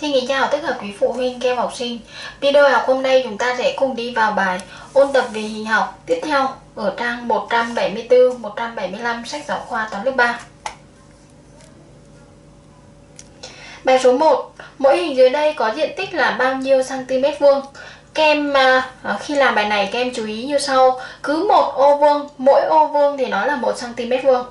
Xin kính chào tất cả quý phụ huynh, các em học sinh. Video học hôm nay chúng ta sẽ cùng đi vào bài ôn tập về hình học tiếp theo ở trang 174-175 sách giáo khoa toán lớp 3. Bài số 1. Mỗi hình dưới đây có diện tích là bao nhiêu cm vuông? Các em khi làm bài này các em chú ý như sau. Cứ một ô vuông, mỗi ô vuông thì nó là 1 cm vuông.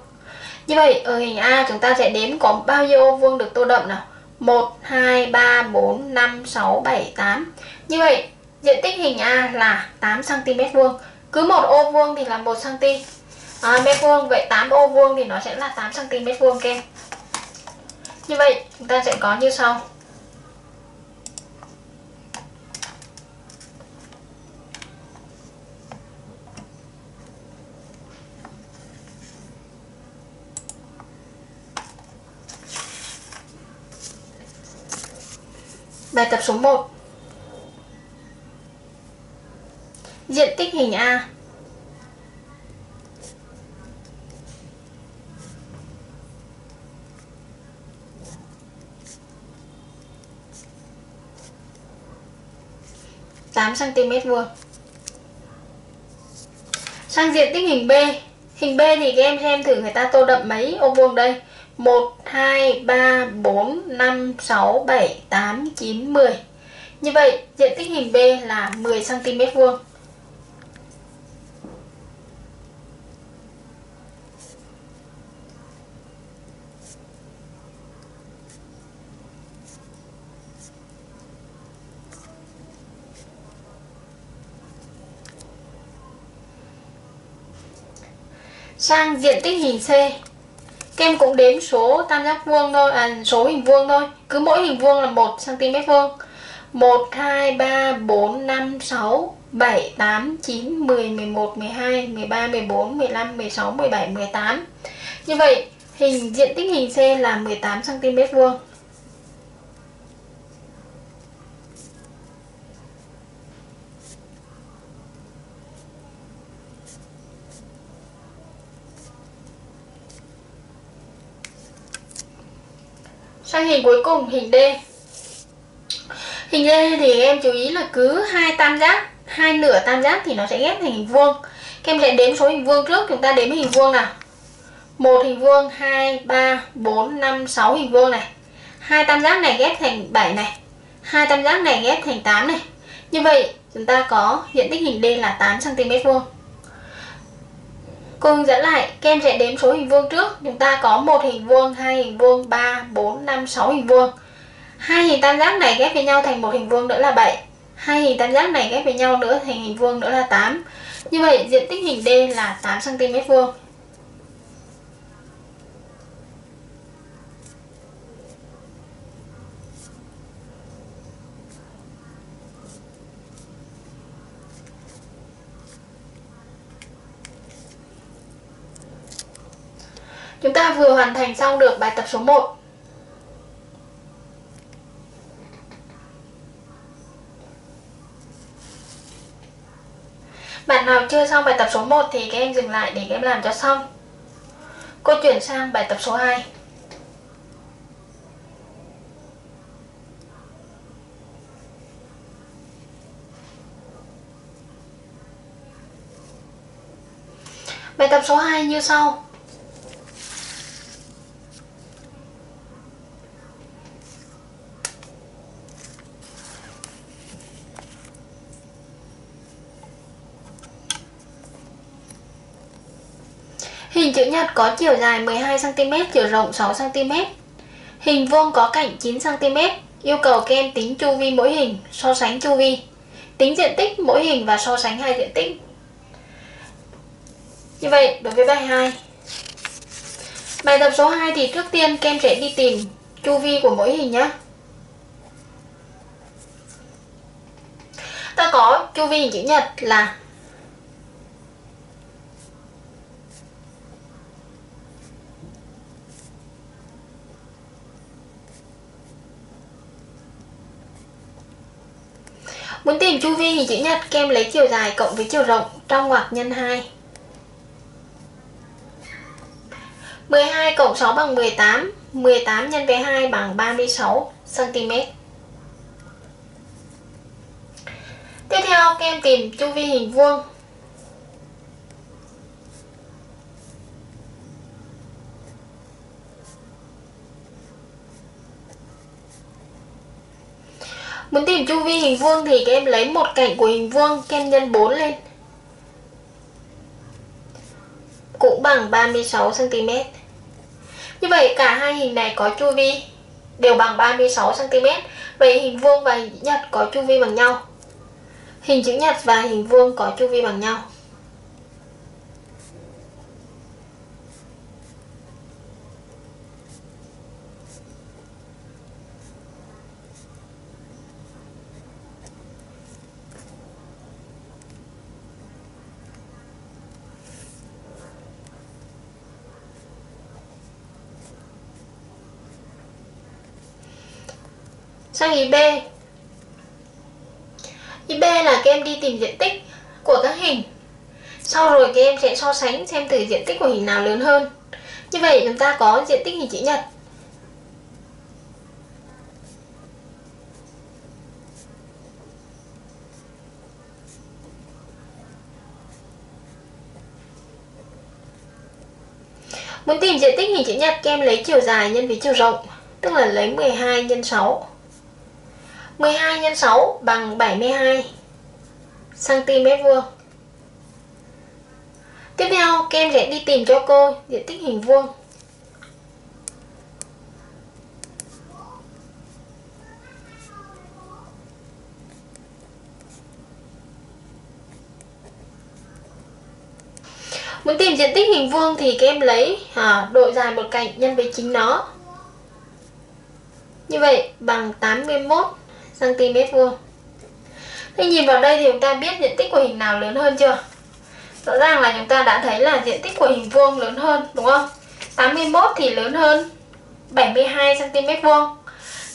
Như vậy ở hình A chúng ta sẽ đếm có bao nhiêu ô vuông được tô đậm nào. 1, 2, 3, 4, 5, 6, 7, 8. Như vậy diện tích hình A là 8 cm vuông. Cứ một ô vuông thì là 1 cm vuông. Vậy 8 ô vuông thì nó sẽ là 8 cm vuông. Các em như vậy chúng ta sẽ có như sau. Bài tập số 1. Diện tích hình A. Tám cm vuông. Sang diện tích hình B. Hình B thì các em xem thử người ta tô đậm mấy ô vuông đây. 1, 2, 3, 4, 5, 6, 7, 8, 9, 10. Như vậy diện tích hình B là 10 cm vuông. Sang diện tích hình C. Các em cũng đếm số tam giác vuông thôi, số hình vuông thôi. Cứ mỗi hình vuông là 1 cm vuông. 1, 2, 3, 4, 5, 6, 7, 8, 9, 10, 11, 12, 13, 14, 15, 16, 17, 18. Như vậy, diện tích hình C là 18 cm vuông. Sang hình cuối cùng, hình D. Hình D thì em chú ý là cứ hai tam giác, hai nửa tam giác thì nó sẽ ghép thành hình vuông. Các em sẽ đếm số hình vuông trước, chúng ta đếm hình vuông nào. 1 hình vuông, 2, 3, 4, 5, 6 hình vuông này. Hai tam giác này ghép thành 7 này. Hai tam giác này ghép thành 8 này. Như vậy chúng ta có diện tích hình D là 8 cm vuông. Cùng dẫn lại, các em sẽ đếm số hình vuông trước. Chúng ta có 1 hình vuông, 2 hình vuông, 3, 4, 5, 6 hình vuông. Hai hình tam giác này ghép với nhau thành một hình vuông nữa là 7. Hai hình tam giác này ghép với nhau nữa thành hình vuông nữa là 8. Như vậy diện tích hình D là 8 cm vuông. Chúng ta vừa hoàn thành xong được bài tập số 1. Bạn nào chưa xong bài tập số 1 thì các em dừng lại để các em làm cho xong. Cô chuyển sang bài tập số 2. Bài tập số 2 như sau. Hình chữ nhật có chiều dài 12 cm, chiều rộng 6 cm. Hình vuông có cạnh 9 cm. Yêu cầu các em tính chu vi mỗi hình, so sánh chu vi. Tính diện tích mỗi hình và so sánh hai diện tích. Như vậy, đối với bài 2. Bài tập số 2 thì trước tiên các em sẽ đi tìm chu vi của mỗi hình nhé. Ta có chu vi hình chữ nhật là 4. Tìm chu vi hình chữ nhật, các em lấy chiều dài cộng với chiều rộng trong ngoặc nhân 2. 12 cộng 6 bằng 18. 18 nhân với 2 bằng 36 cm. Tiếp theo các em tìm chu vi hình vuông. Muốn tìm chu vi hình vuông thì các em lấy một cạnh của hình vuông, các em nhân 4 lên, cũng bằng 36 cm. Như vậy cả hai hình này có chu vi đều bằng 36 cm. Vậy hình vuông và hình chữ nhật có chu vi bằng nhau. Hình chữ nhật và hình vuông có chu vi bằng nhau. Sang ý B. Ý B là các em đi tìm diện tích của các hình. Sau rồi các em sẽ so sánh xem thử diện tích của hình nào lớn hơn. Như vậy chúng ta có diện tích hình chữ nhật. Muốn tìm diện tích hình chữ nhật, các em lấy chiều dài nhân với chiều rộng, tức là lấy 12 nhân 6. 12 x 6 bằng 72 cm². Tiếp theo các em sẽ đi tìm cho cô diện tích hình vuông. Muốn tìm diện tích hình vuông thì các em lấy độ dài một cạnh nhân với chính nó. Như vậy bằng 81 cm². Thế nhìn vào đây thì chúng ta biết diện tích của hình nào lớn hơn chưa? Rõ ràng là chúng ta đã thấy là diện tích của hình vuông lớn hơn, đúng không? 81 thì lớn hơn 72 cm².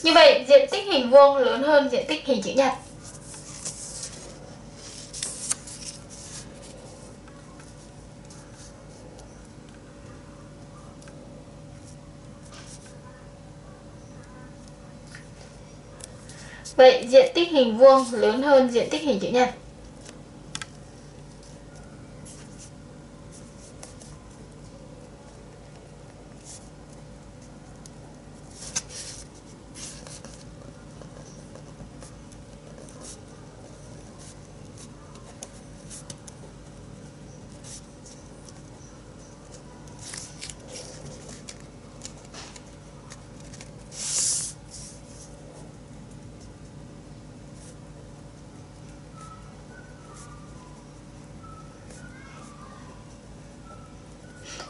Như vậy diện tích hình vuông lớn hơn diện tích hình chữ nhật. Vậy diện tích hình vuông lớn hơn diện tích hình chữ nhật.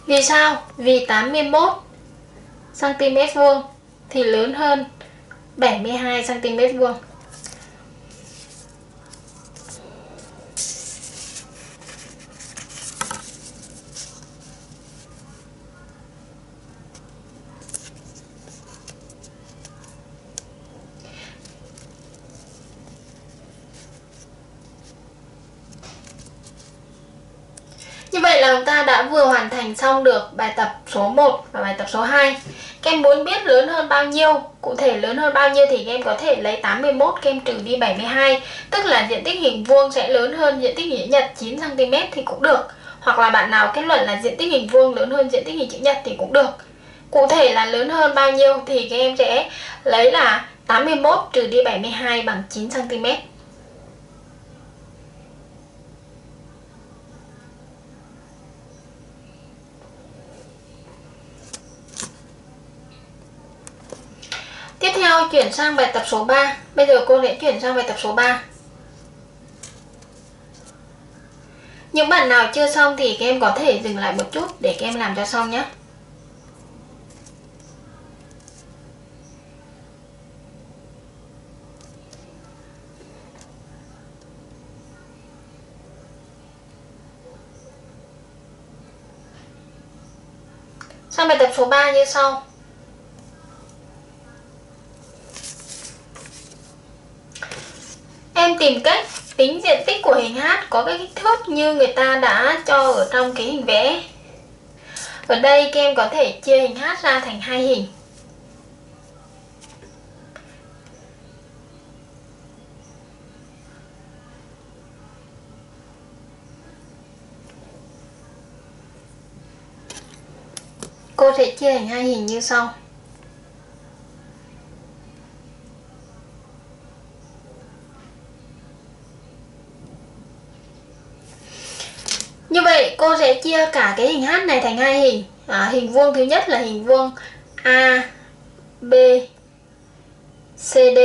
Vì sao? Vì 81 cm² thì lớn hơn 72 cm². Như vậy là chúng ta đã vừa hoàn thành xong được bài tập số 1 và bài tập số 2. Các em muốn biết lớn hơn bao nhiêu, cụ thể lớn hơn bao nhiêu thì các em có thể lấy 81 các em trừ đi 72, tức là diện tích hình vuông sẽ lớn hơn diện tích hình chữ nhật 9 cm thì cũng được. Hoặc là bạn nào kết luận là diện tích hình vuông lớn hơn diện tích hình chữ nhật thì cũng được. Cụ thể là lớn hơn bao nhiêu thì các em sẽ lấy là 81 trừ đi 72 bằng 9 cm. Tiếp theo chuyển sang bài tập số 3. Bây giờ cô sẽ chuyển sang bài tập số 3. Những bạn nào chưa xong thì các em có thể dừng lại một chút để các em làm cho xong nhé. Sang bài tập số 3 như sau. Em tìm cách tính diện tích của hình H có cái kích thước như người ta đã cho ở trong cái hình vẽ. Ở đây các em có thể chia hình H ra thành hai hình. Cô sẽ chia thành hai hình như sau. Như vậy cô sẽ chia cả cái hình H này thành hai hình. Hình vuông thứ nhất là hình vuông A, B, C, D,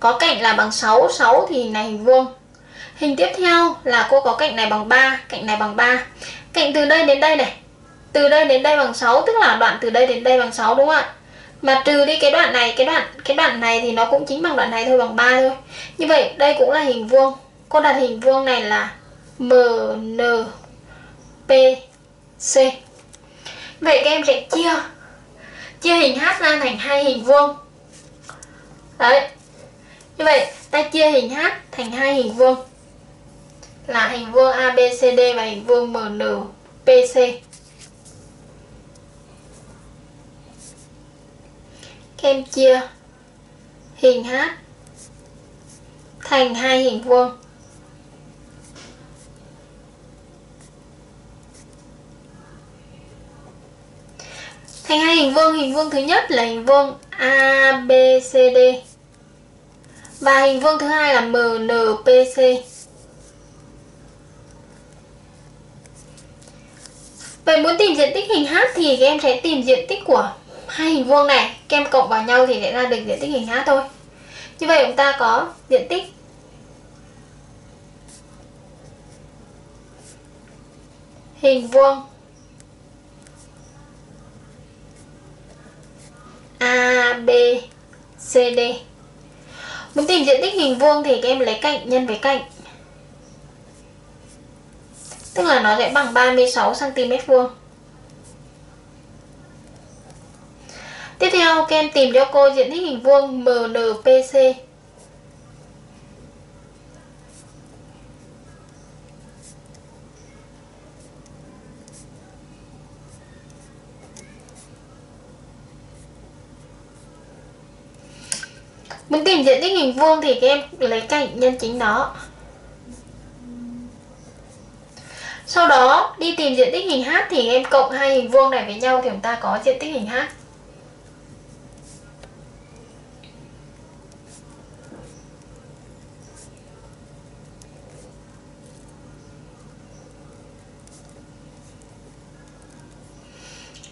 có cạnh là bằng 6, 6 thì hình này hình vuông. Hình tiếp theo là cô có cạnh này bằng 3, cạnh này bằng 3. Cạnh từ đây đến đây này, từ đây đến đây bằng 6, tức là đoạn từ đây đến đây bằng 6 đúng không ạ? Mà trừ đi cái đoạn này, cái đoạn này thì nó cũng chính bằng đoạn này thôi, bằng 3 thôi. Như vậy đây cũng là hình vuông. Cô đặt hình vuông này là MNPC. Vậy các em sẽ chia hình H ra thành hai hình vuông. Đấy. Như vậy ta chia hình H thành hai hình vuông là hình vuông ABCD và hình vuông MNPC. Các em chia hình H thành hai hình vuông. Thành hai hình vuông thứ nhất là hình vuông ABCD và hình vuông thứ hai là MNPC. Vậy muốn tìm diện tích hình H thì các em sẽ tìm diện tích của hai hình vuông này, các em cộng vào nhau thì sẽ ra được diện tích hình H thôi. Như vậy chúng ta có diện tích hình vuông ABCD. Muốn tìm diện tích hình vuông thì các em lấy cạnh nhân với cạnh, tức là nó sẽ bằng 36 cm vuông. Tiếp theo các em tìm cho cô diện tích hình vuông MNPC. Muốn tìm diện tích hình vuông thì các em lấy cạnh nhân chính nó. Sau đó đi tìm diện tích hình H thì em cộng hai hình vuông này với nhau thì chúng ta có diện tích hình H.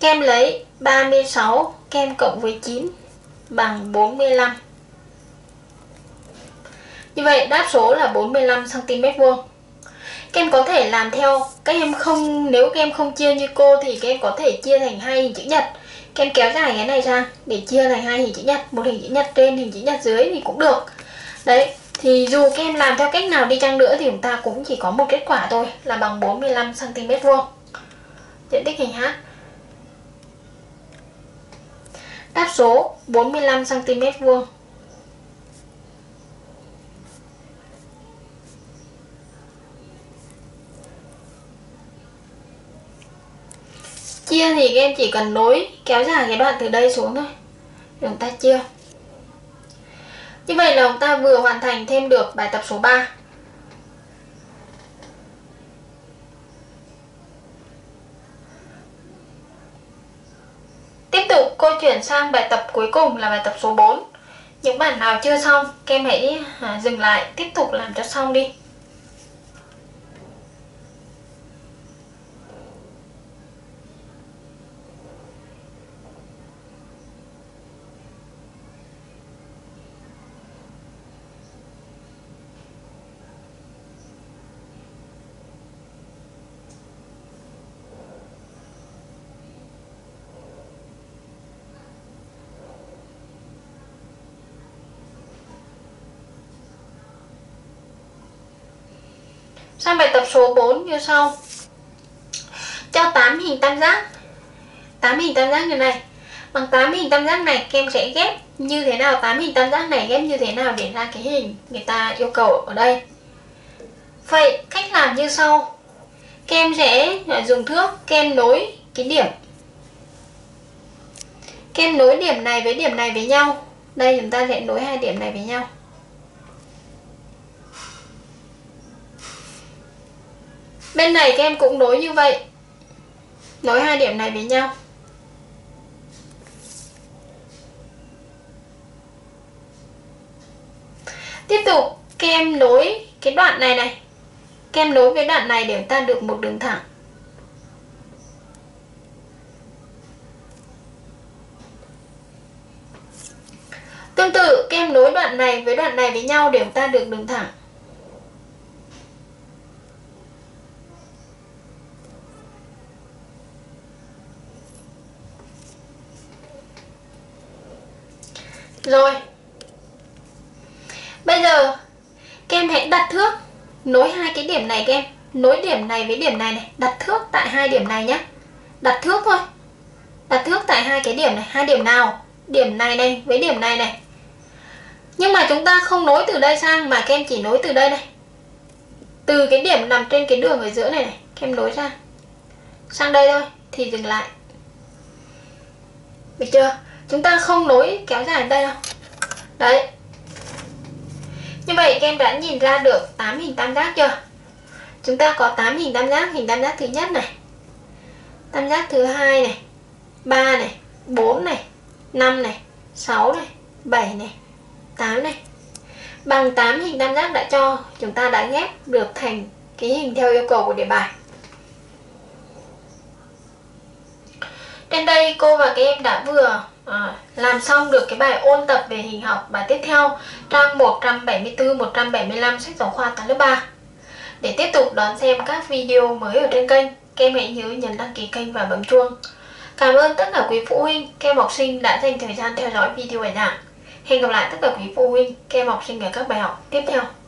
Các em lấy 36, các em cộng với 9 bằng 45. Như vậy đáp số là 45 cm vuông. Các em có thể làm theo, các em không, nếu các em không chia như cô thì các em có thể chia thành hai hình chữ nhật. Các em kéo dài cái này ra để chia thành hai hình chữ nhật, một hình chữ nhật trên, hình chữ nhật dưới thì cũng được. Đấy, thì dù các em làm theo cách nào đi chăng nữa thì chúng ta cũng chỉ có một kết quả thôi, là bằng 45 cm vuông. Diện tích hình H. Đáp số 45 cm vuông. Chia thì các em chỉ cần nối, kéo dài cái đoạn từ đây xuống thôi, chúng ta chia. Như vậy là chúng ta vừa hoàn thành thêm được bài tập số 3. Tiếp tục cô chuyển sang bài tập cuối cùng là bài tập số 4. Những bạn nào chưa xong, các em hãy dừng lại, tiếp tục làm cho xong đi. Sang bài tập số 4 như sau. Cho 8 hình tam giác. 8 hình tam giác như này. Bằng 8 hình tam giác này các em sẽ ghép như thế nào, 8 hình tam giác này ghép như thế nào để ra cái hình người ta yêu cầu ở đây. Vậy cách làm như sau. Các em sẽ dùng thước, các em nối cái điểm. Các em nối điểm này với nhau. Đây chúng ta sẽ nối hai điểm này với nhau. Bên này các em cũng nối như vậy. Nối hai điểm này với nhau. Tiếp tục các em nối cái đoạn này này. Các em nối với đoạn này để chúng ta được một đường thẳng. Tương tự các em nối đoạn này với nhau để chúng ta được đường thẳng. Rồi. Bây giờ các em hãy đặt thước nối hai cái điểm này các em. Nối điểm này với điểm này này, đặt thước tại hai điểm này nhé. Đặt thước thôi. Đặt thước tại hai cái điểm này, hai điểm nào? Điểm này này với điểm này này. Nhưng mà chúng ta không nối từ đây sang mà các em chỉ nối từ đây này. Từ cái điểm nằm trên cái đường ở giữa này này, các em nối ra. Sang đây thôi thì dừng lại. Được chưa? Chúng ta không nối kéo dài đây đâu. Đấy. Như vậy các em đã nhìn ra được 8 hình tam giác chưa? Chúng ta có 8 hình tam giác thứ nhất này, tam giác thứ hai này, 3 này, 4 này, 5 này, 6 này, 7 này, 8 này. Bằng 8 hình tam giác đã cho, chúng ta đã ghép được thành cái hình theo yêu cầu của đề bài. Trên đây cô và các em đã vừa làm xong được cái bài ôn tập về hình học bài tiếp theo trang 174-175 sách giáo khoa toán lớp 3. Để tiếp tục đón xem các video mới ở trên kênh, các em hãy nhớ nhấn đăng ký kênh và bấm chuông. Cảm ơn tất cả quý phụ huynh, các em học sinh đã dành thời gian theo dõi video bài giảng. Hẹn gặp lại tất cả quý phụ huynh, các em học sinh ở các bài học tiếp theo.